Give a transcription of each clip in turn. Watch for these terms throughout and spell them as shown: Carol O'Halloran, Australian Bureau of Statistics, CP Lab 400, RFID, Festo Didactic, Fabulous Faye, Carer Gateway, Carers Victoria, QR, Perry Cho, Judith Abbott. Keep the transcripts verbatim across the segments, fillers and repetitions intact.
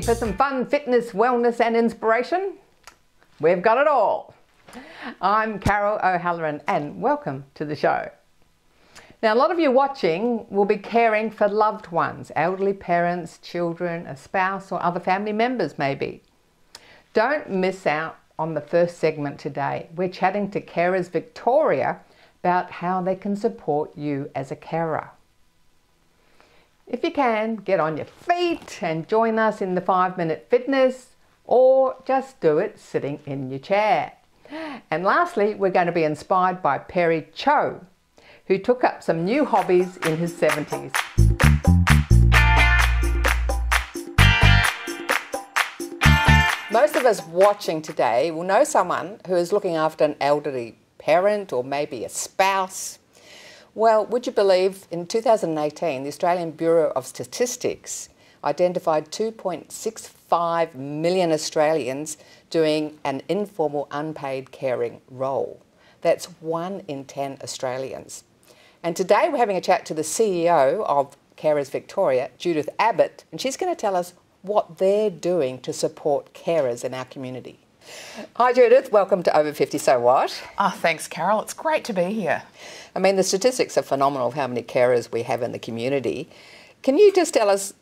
Ready for some fun, fitness, wellness and inspiration? We've got it all. I'm Carol O'Halloran and welcome to the show. Now, a lot of you watching will be caring for loved ones, elderly parents, children, a spouse or other family members maybe. Don't miss out on the first segment today. We're chatting to Carers Victoria about how they can support you as a carer. If you can, get on your feet and join us in the five minute fitness, or just do it sitting in your chair. And lastly, we're going to be inspired by Perry Cho, who took up some new hobbies in his seventies. Most of us watching today will know someone who is looking after an elderly parent or maybe a spouse. Well, would you believe in two thousand eighteen, the Australian Bureau of Statistics identified two point six five million Australians doing an informal unpaid caring role. That's one in ten Australians. And today we're having a chat to the C E O of Carers Victoria, Judith Abbott, and she's going to tell us what they're doing to support carers in our community. Hi Judith, welcome to Over fifty So What. Oh, thanks Carol, it's great to be here. I mean, the statistics are phenomenal of how many carers we have in the community. Can you just tell us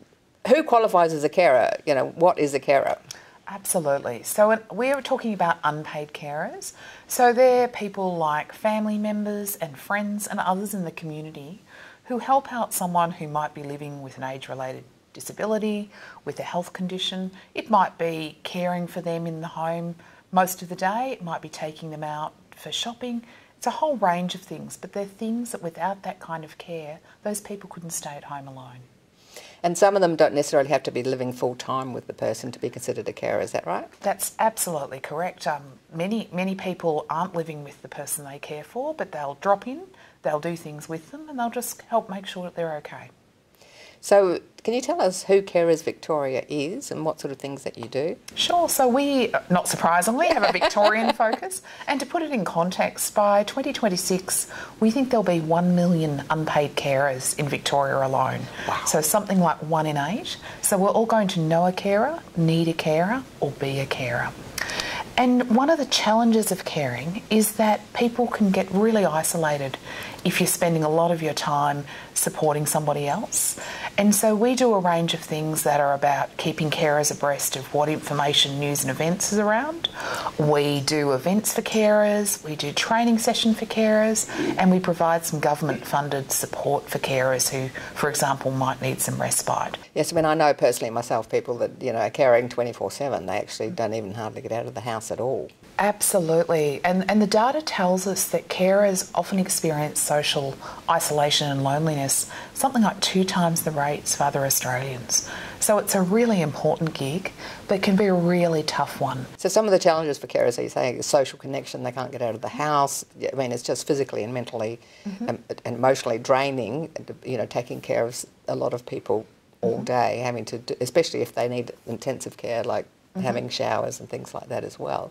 who qualifies as a carer? You know, what is a carer? Absolutely. So we're talking about unpaid carers. So they're people like family members and friends and others in the community who help out someone who might be living with an age-related disability, with a health condition. It might be caring for them in the home most of the day. It might be taking them out for shopping. It's a whole range of things, but they're things that without that kind of care, those people couldn't stay at home alone. And some of them don't necessarily have to be living full-time with the person to be considered a carer, is that right? That's absolutely correct. Um, many, many people aren't living with the person they care for, but they'll drop in, they'll do things with them, and they'll just help make sure that they're okay. So can you tell us who Carers Victoria is and what sort of things that you do? Sure. So we, not surprisingly, have a Victorian focus. And to put it in context, by twenty twenty-six, we think there'll be one million unpaid carers in Victoria alone. Wow. So something like one in eight. So we're all going to know a carer, need a carer or be a carer. And one of the challenges of caring is that people can get really isolated if you're spending a lot of your time supporting somebody else. And so we do a range of things that are about keeping carers abreast of what information, news and events is around. We do events for carers, we do training session for carers, and we provide some government funded support for carers who, for example, might need some respite. Yes, I mean, I know personally myself people that, you know, are caring twenty-four seven. They actually don't even hardly get out of the house at all. Absolutely. And, and the data tells us that carers often experience social isolation and loneliness, something like two times the rates of other Australians. So it's a really important gig, but can be a really tough one. So some of the challenges for carers, are you saying, social connection, they can't get out of the house. I mean, it's just physically and mentally mm-hmm. and, and emotionally draining, you know, taking care of a lot of people all mm-hmm. day, having to, do, especially if they need intensive care like Mm-hmm. having showers and things like that as well.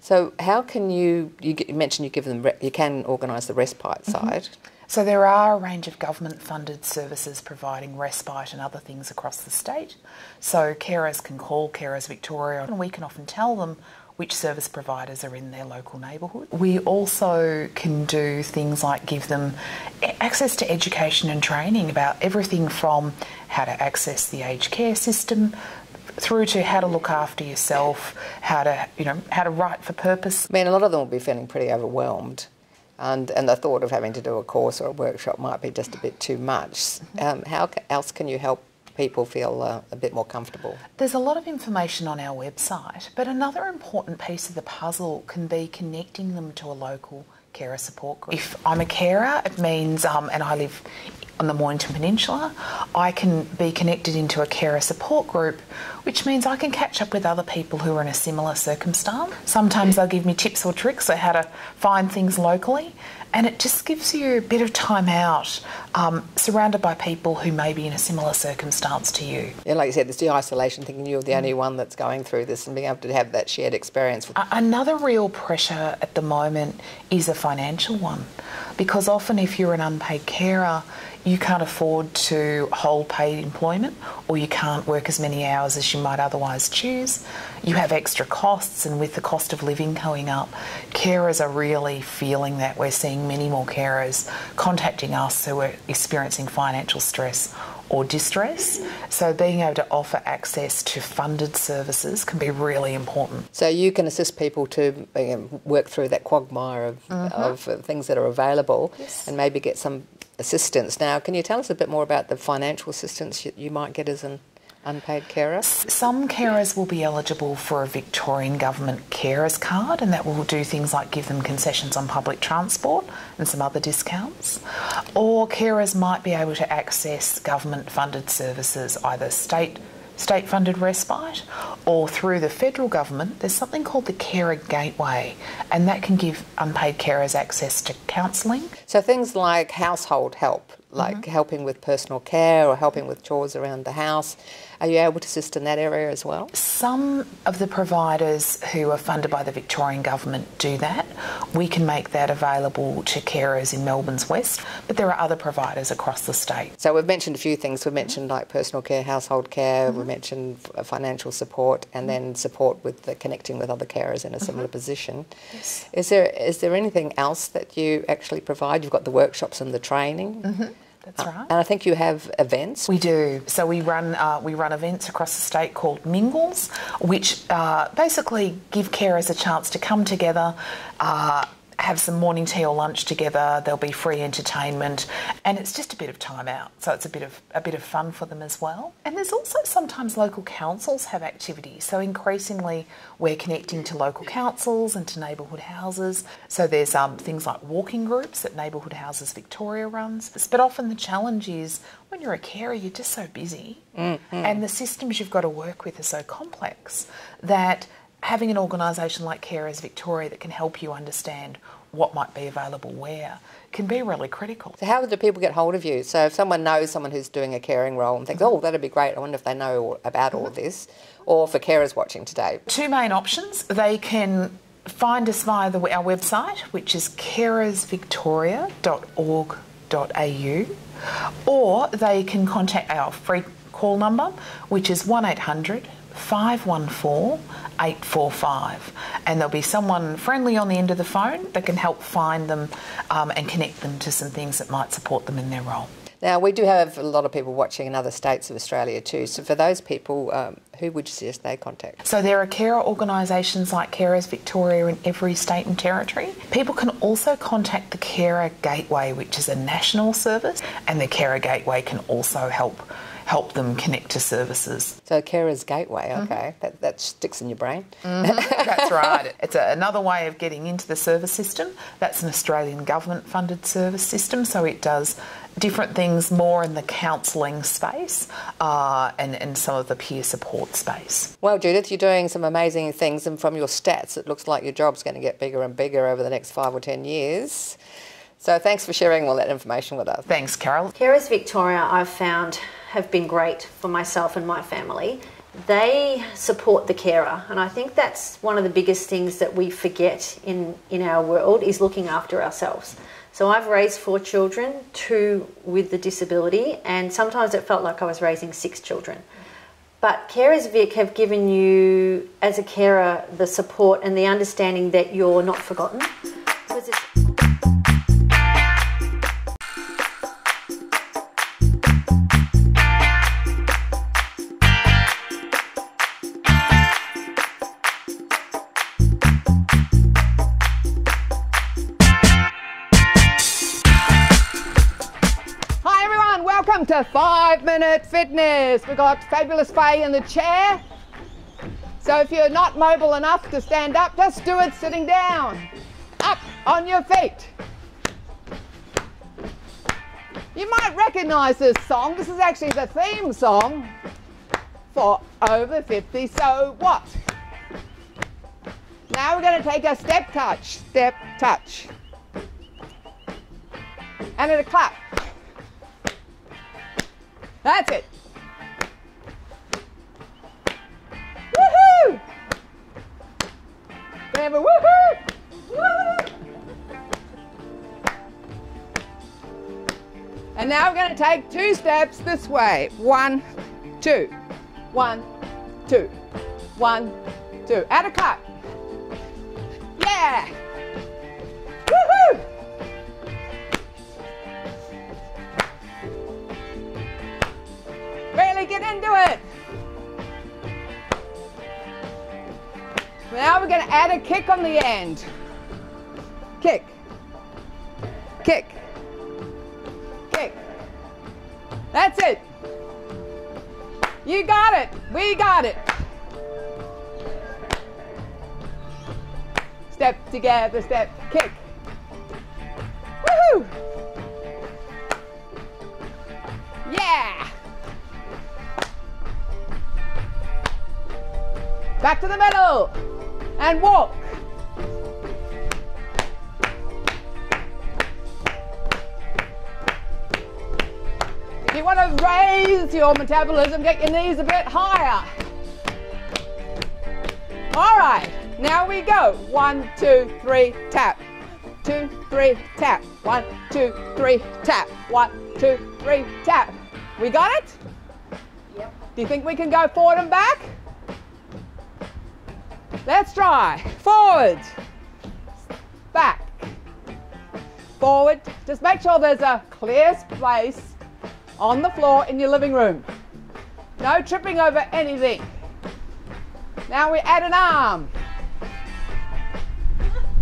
So how can you, you, you mentioned you give them, you can organise the respite mm-hmm. side. So there are a range of government funded services providing respite and other things across the state. So carers can call Carers Victoria and we can often tell them which service providers are in their local neighbourhood. We also can do things like give them access to education and training about everything from how to access the aged care system, through to how to look after yourself, how to, you know, how to write for purpose. I mean, a lot of them will be feeling pretty overwhelmed and, and the thought of having to do a course or a workshop might be just a bit too much. Um, how else can you help people feel uh, a bit more comfortable? There's a lot of information on our website, but another important piece of the puzzle can be connecting them to a local carer support group. If I'm a carer, it means, um, and I live on the Mornington Peninsula, I can be connected into a carer support group, which means I can catch up with other people who are in a similar circumstance. Sometimes they'll give me tips or tricks on how to find things locally, and it just gives you a bit of time out, um, surrounded by people who may be in a similar circumstance to you. Yeah, like you said, there's the isolation, thinking you're the only one that's going through this and being able to have that shared experience. Another real pressure at the moment is a financial one, because often if you're an unpaid carer, you can't afford to hold paid employment, or you can't work as many hours as you might otherwise choose. You have extra costs, and with the cost of living going up, carers are really feeling that. We're seeing many more carers contacting us who are experiencing financial stress or distress. So being able to offer access to funded services can be really important. So you can assist people to you know, work through that quagmire of, mm-hmm. of things that are available, yes. and maybe get some assistance. Now, can you tell us a bit more about the financial assistance you, you might get as an unpaid carer? Some carers will be eligible for a Victorian Government Carers Card, and that will do things like give them concessions on public transport and some other discounts. Or carers might be able to access government-funded services, either state state-funded respite, or through the federal government, there's something called the Carer Gateway, and that can give unpaid carers access to counselling. So things like household help, like mm-hmm. helping with personal care or helping with chores around the house. Are you able to assist in that area as well? Some of the providers who are funded by the Victorian Government do that. We can make that available to carers in Melbourne's West, but there are other providers across the state. So we've mentioned a few things. We've mentioned like personal care, household care, mm-hmm. we mentioned financial support, and then support with the connecting with other carers in a similar mm-hmm. position. Yes. Is there, is there anything else that you actually provide? You've got the workshops and the training. Mm-hmm. That's right. Uh, and I think you have events. We do. So we run uh, we run events across the state called Mingles, which uh, basically give carers a chance to come together, uh, have some morning tea or lunch together. There'll be free entertainment, and it's just a bit of time out. So it's a bit of a bit of fun for them as well. And there's also sometimes local councils have activities. So increasingly we're connecting to local councils and to neighbourhood houses. So there's um, things like walking groups that Neighbourhood Houses Victoria runs. But often the challenge is when you're a carer, you're just so busy, mm-hmm. and the systems you've got to work with are so complex that having an organisation like Carers Victoria that can help you understand what might be available where can be really critical. So how do people get hold of you? So if someone knows someone who's doing a caring role and thinks, mm-hmm. oh, that'd be great, I wonder if they know about mm-hmm. all this, or for carers watching today. Two main options. They can find us via the, our website, which is carers victoria dot org dot A U, or they can contact our free call number, which is one eight hundred five one four eight four five, and there'll be someone friendly on the end of the phone that can help find them um, and connect them to some things that might support them in their role. Now, we do have a lot of people watching in other states of Australia too, so for those people, um, who would you suggest they contact? So there are carer organisations like Carers Victoria in every state and territory. People can also contact the Carer Gateway, which is a national service, and the Carer Gateway can also help help them connect to services. So Carers Gateway, okay, mm-hmm. that, that sticks in your brain. Mm-hmm. That's right. It's a, another way of getting into the service system. That's an Australian government-funded service system, so it does different things more in the counselling space uh, and, and some of the peer support space. Well, Judith, you're doing some amazing things, and from your stats, it looks like your job's going to get bigger and bigger over the next five or ten years. So thanks for sharing all that information with us. Thanks, Carol. Carers Victoria, I've found, have been great for myself and my family. They support the carer, and I think that's one of the biggest things that we forget in, in our world is looking after ourselves. So I've raised four children, two with the disability, and sometimes it felt like I was raising six children. But Carers Vic have given you, as a carer, the support and the understanding that you're not forgotten. Because it's five minute fitness. We've got Fabulous Faye in the chair. So if you're not mobile enough to stand up, just do it sitting down. Up on your feet. You might recognise this song. This is actually the theme song for Over fifty So What. Now we're going to take a step touch, step touch. And then a clap. That's it. Woohoo! We have a woohoo! Woohoo! And now we're going to take two steps this way. One, two, one, two, one, two. Add a cut. Yeah. Woohoo! Really get into it. Now we're going to add a kick on the end. Kick. Kick. Kick. That's it. You got it. We got it. Step together, step, kick. Woohoo! Yeah! Back to the middle and walk. If you want to raise your metabolism, get your knees a bit higher. All right, now we go. One, two, three, tap. Two, three, tap. One, two, three, tap. One, two, three, tap. We got it? Yep. Do you think we can go forward and back? Let's try. Forward, back, forward. Just make sure there's a clear space on the floor in your living room. No tripping over anything. Now we add an arm.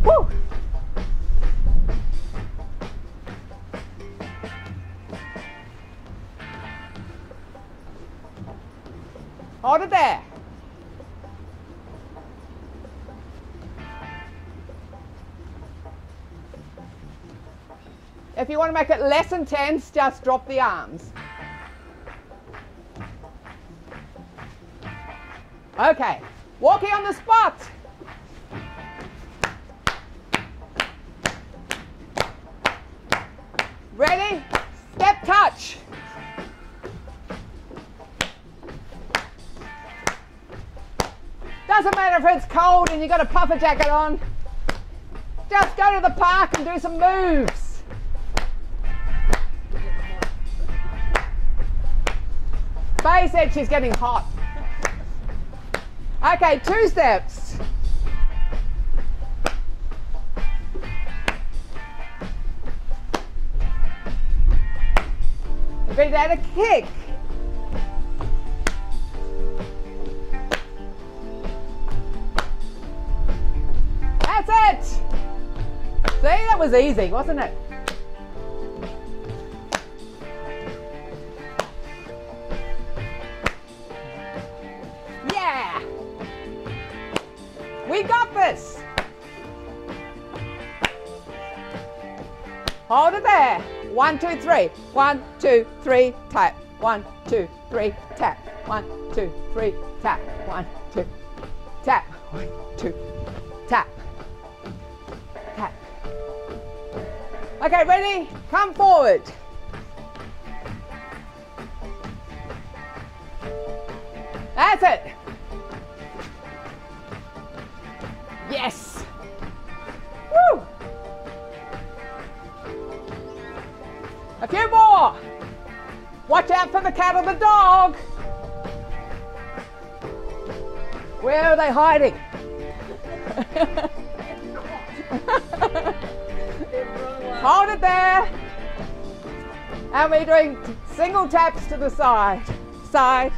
Woo. Hold it there. If you want to make it less intense, just drop the arms. Okay, walking on the spot. Ready? Step touch. Doesn't matter if it's cold and you've got a puffer jacket on. Just go to the park and do some moves. Faye said she's getting hot. Okay, two steps. Ready to add a kick. That's it. See, that was easy, wasn't it? We got this. Hold it there. One, two, three. One, two, three, tap. One, two, three, tap. One, two, three, tap. One, two, tap. One, two, tap. Tap. Okay, ready? Come forward. That's it. Yes! Woo! A few more! Watch out for the cat or the dog! Where are they hiding? Hold it there! And we're doing single taps to the side. Side.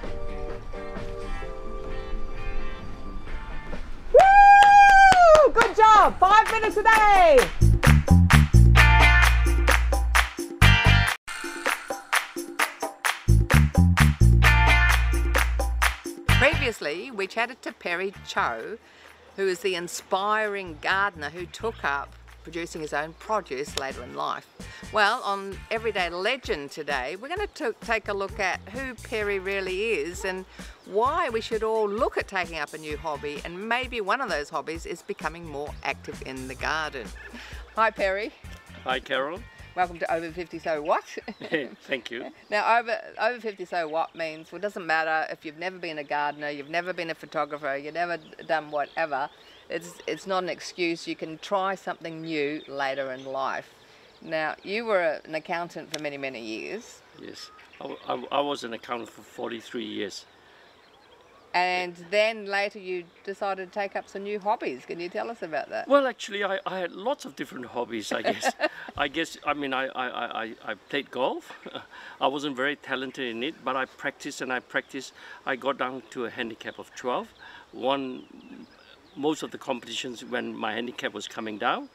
Good job, five minutes a day. Previously, we chatted to Perry Cho, who is the inspiring gardener who took up producing his own produce later in life. Well, on Everyday Legend today, we're going to take a look at who Perry really is and why we should all look at taking up a new hobby, and maybe one of those hobbies is becoming more active in the garden. Hi Perry. Hi Carol. Welcome to Over fifty So What? Thank you. Now over, over fifty So What means, well, it doesn't matter if you've never been a gardener, you've never been a photographer, you've never done whatever. It's, it's not an excuse. You can try something new later in life. Now, you were an accountant for many, many years. Yes, I, I, I was an accountant for forty-three years. And then later you decided to take up some new hobbies. Can you tell us about that? Well, actually, I, I had lots of different hobbies, I guess. I guess, I mean, I, I, I, I played golf. I wasn't very talented in it, but I practiced and I practiced. I got down to a handicap of twelve. Won most of the competitions when my handicap was coming down.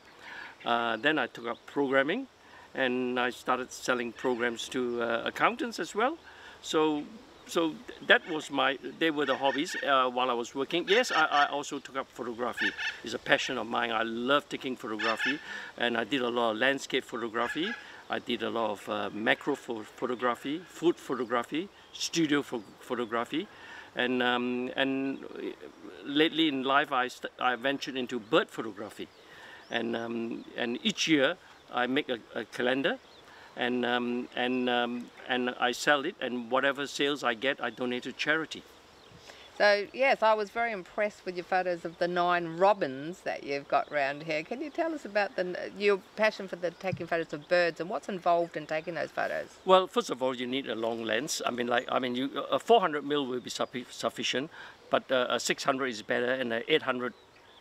Uh, then I took up programming, and I started selling programs to uh, accountants as well. So. So that was my, they were the hobbies uh, while I was working. Yes, I, I also took up photography. It's a passion of mine. I love taking photography, and I did a lot of landscape photography. I did a lot of uh, macro photography, food photography, studio ph photography. And, um, and lately in life, I, st I ventured into bird photography. And, um, and each year, I make a, a calendar. And um, and um, and I sell it, and whatever sales I get, I donate to charity. So yes, I was very impressed with your photos of the nine robins that you've got round here. Can you tell us about the, your passion for the taking photos of birds and what's involved in taking those photos? Well, first of all, you need a long lens. I mean, like I mean, you, a four hundred mil will be sufficient, but uh, a six hundred is better, and a eight hundred.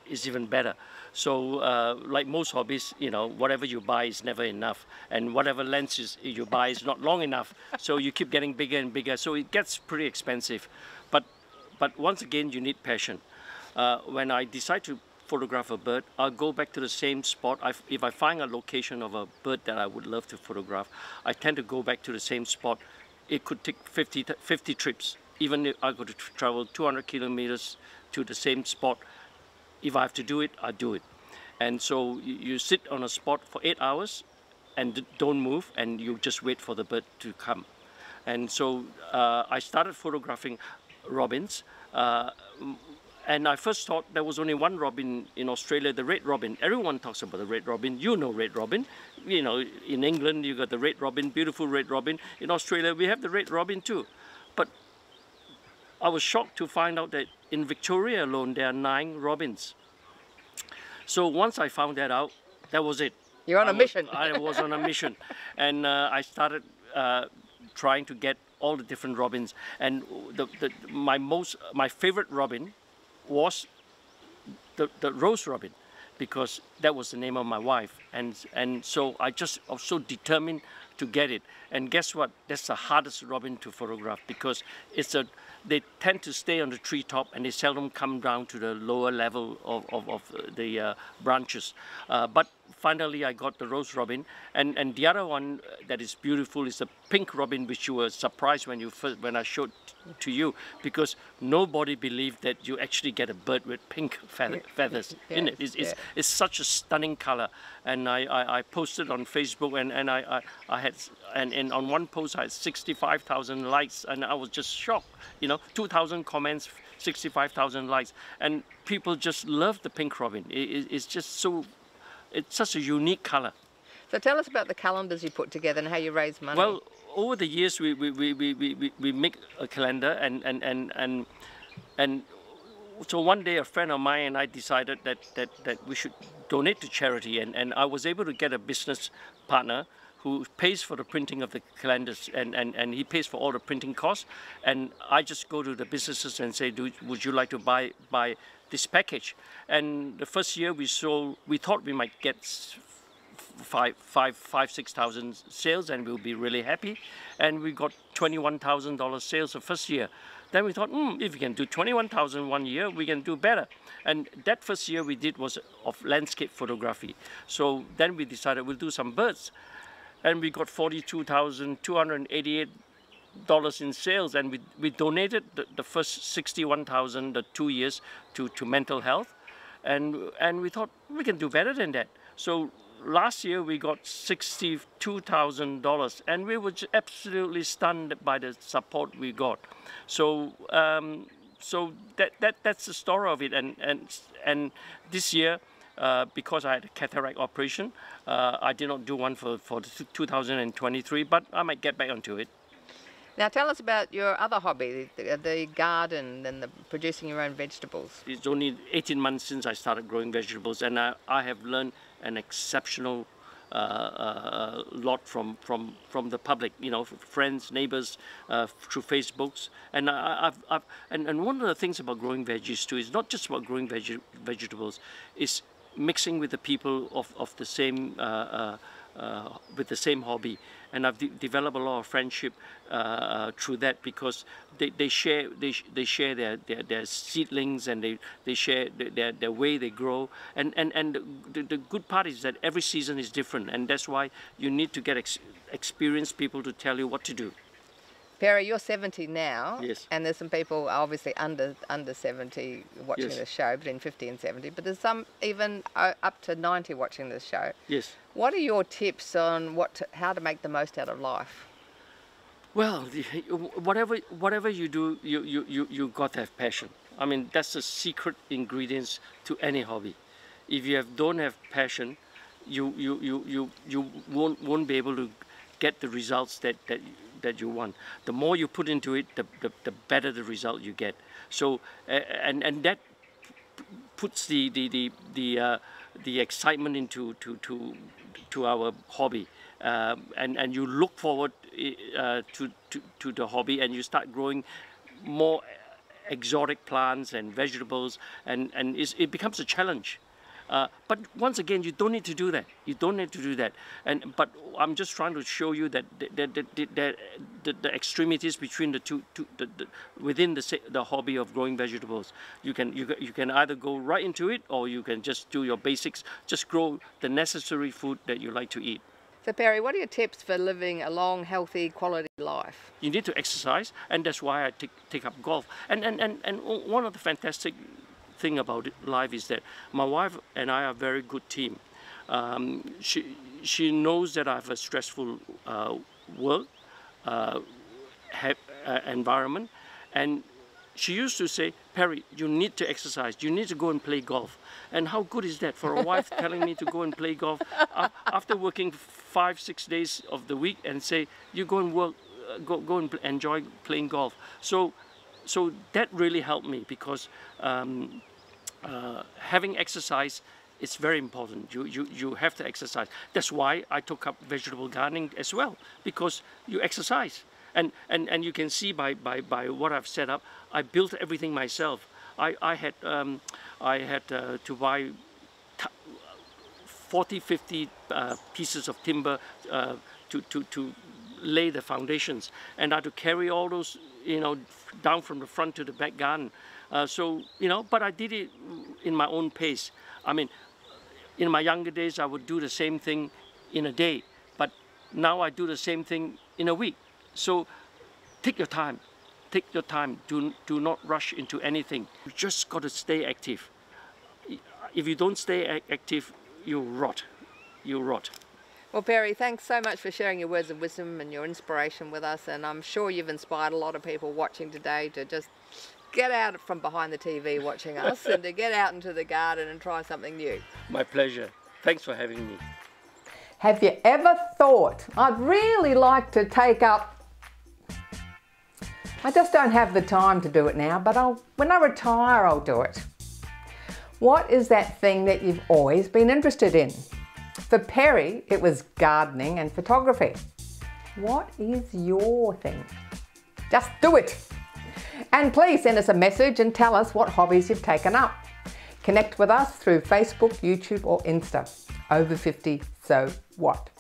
Is even better. So uh, like most hobbies, you know, whatever you buy is never enough, and whatever lenses you buy is not long enough, so you keep getting bigger and bigger, so it gets pretty expensive. But but once again, you need passion. Uh, when I decide to photograph a bird, I'll go back to the same spot. I, if I find a location of a bird that I would love to photograph, I tend to go back to the same spot. It could take fifty trips, even if I could travel two hundred kilometers to the same spot. If I have to do it, I do it. And so you sit on a spot for eight hours and don't move, and you just wait for the bird to come. And so uh, I started photographing robins. Uh, and I first thought there was only one robin in Australia, the red robin. Everyone talks about the red robin. You know red robin. You know, in England, you got the red robin, beautiful red robin. In Australia, we have the red robin too. But I was shocked to find out that in Victoria alone, there are nine robins. So once I found that out, that was it. You're on I a was, mission. I was on a mission. And uh, I started uh, trying to get all the different robins. And the, the, my, most, my favorite robin was the, the rose robin, because that was the name of my wife. And, and so I just I was so determined to get it. And guess what? That's the hardest robin to photograph, because it's a, they tend to stay on the treetop, and they seldom come down to the lower level of, of, of the uh, branches. Uh, but finally, I got the rose robin. And, and the other one that is beautiful is the pink robin, which you were surprised when, you first, when I showed to you, because nobody believed that you actually get a bird with pink feather, feathers yes, in it. It's, yes. it's, it's such a stunning color. And I, I, I posted on Facebook, and, and I, I, I had, and, and on one post I had sixty-five thousand likes, and I was just shocked, you know, two thousand comments, sixty-five thousand likes, and people just love the pink robin. It, it's just so, it's such a unique color. So tell us about the calendars you put together and how you raise money. Well, over the years we, we, we, we, we, we make a calendar, and, and, and, and, and so one day a friend of mine and I decided that, that, that we should donate to charity, and, and I was able to get a business partner who pays for the printing of the calendars, and, and, and he pays for all the printing costs, and I just go to the businesses and say, Do, would you like to buy, buy this package? And the first year we sold, we thought we might get five, five, five, six thousand sales, and we'll be really happy. And we got twenty-one thousand dollars sales the first year. Then we thought, hmm, if we can do twenty-one thousand one year, we can do better. And that first year we did was of landscape photography. So then we decided we'll do some birds, and we got forty-two thousand two hundred eighty-eight dollars in sales. And we we donated the, the first sixty-one thousand, the two years to to mental health, and and we thought we can do better than that. So last year we got sixty-two thousand dollars, and we were just absolutely stunned by the support we got. So, um, so that that that's the story of it. And and and this year, uh, because I had a cataract operation, uh, I did not do one for for two thousand twenty-three, but I might get back onto it. Now tell us about your other hobby, the, the garden and the producing your own vegetables. It's only eighteen months since I started growing vegetables, and I, I have learned an exceptional uh, a lot from from from the public, you know, friends, neighbors, uh, through Facebooks. And I, I've, I've and and one of the things about growing veggies too is not just about growing veg vegetables, is mixing with the people of of the same uh, uh, uh, with the same hobby. And I've de developed a lot of friendship uh, uh, through that, because they, they share they, sh they share their, their their seedlings, and they they share their their way they grow. And and and the, the good part is that every season is different, and that's why you need to get ex experienced people to tell you what to do. Perry, you're seventy now, yes, and there's some people obviously under under seventy watching, yes, this show, between fifty and seventy, but there's some even up to ninety watching this show. Yes. What are your tips on what to, how to make the most out of life? Well, whatever whatever you do, you you you you got to have passion. I mean, that's the secret ingredients to any hobby. If you have don't have passion, you you you you you won't won't be able to get the results that that. that you want. The more you put into it, the, the, the better the result you get. So uh, and and that puts the the the the, uh, the excitement into to to to our hobby, uh, and and you look forward uh, to, to to the hobby, and you start growing more exotic plants and vegetables, and and it's, it becomes a challenge. Uh, but once again, you don't need to do that. You don't need to do that. And but I'm just trying to show you that the the the, the, the, the extremities between the two, two the, the, within the the hobby of growing vegetables, you can you you can either go right into it, or you can just do your basics. Just grow the necessary food that you like to eat. So Perry, what are your tips for living a long, healthy, quality life? You need to exercise, and that's why I take take up golf. And and and and one of the fantastic thing about life is that my wife and I are a very good team. Um, she she knows that I have a stressful uh, work uh, uh, environment, and she used to say, Perry, you need to exercise, you need to go and play golf. And how good is that for a wife telling me to go and play golf after working five, six days of the week, and say, you go and work, uh, go, go and enjoy playing golf. So. So that really helped me, because um, uh, having exercise is very important. You, you, you have to exercise. That's why I took up vegetable gardening as well, because you exercise. And, and, and you can see by, by, by what I've set up, I built everything myself. I, I had, um, I had uh, to buy forty, fifty uh, pieces of timber uh, to, to, to lay the foundations, and I had to carry all those, you know, down from the front to the back garden. Uh, so, you know, but I did it in my own pace. I mean, in my younger days, I would do the same thing in a day, but now I do the same thing in a week. So take your time, take your time. Do, do not rush into anything. You just got to stay active. If you don't stay active, you rot, you rot. Well, Perry, thanks so much for sharing your words of wisdom and your inspiration with us, and I'm sure you've inspired a lot of people watching today to just get out from behind the T V watching us and to get out into the garden and try something new. My pleasure. Thanks for having me. Have you ever thought, I'd really like to take up, I just don't have the time to do it now, but I'll, when I retire, I'll do it. What is that thing that you've always been interested in? For Perry, it was gardening and photography. What is your thing? Just do it. And please send us a message and tell us what hobbies you've taken up. Connect with us through Facebook, YouTube or Insta. Over fifty, so what?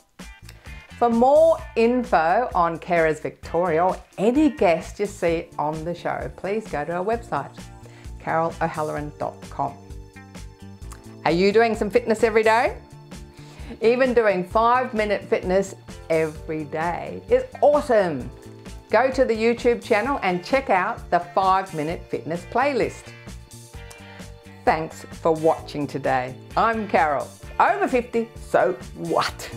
For more info on Carers Victoria or any guest you see on the show, please go to our website, carol o'halloran dot com. Are you doing some fitness every day? Even doing five minute fitness every day is awesome. Go to the YouTube channel and check out the five minute fitness playlist. Thanks for watching today. I'm Carol. Over fifty, so what?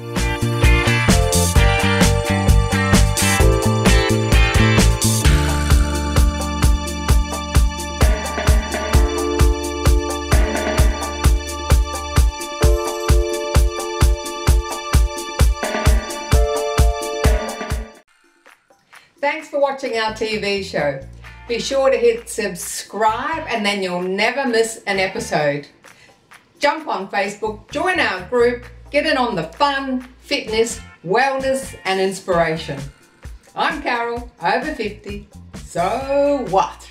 Thanks for watching our T V show. Be sure to hit subscribe, and then you'll never miss an episode. Jump on Facebook, join our group, Get in on the fun, fitness, wellness and inspiration. I'm Carol, over fifty, so what?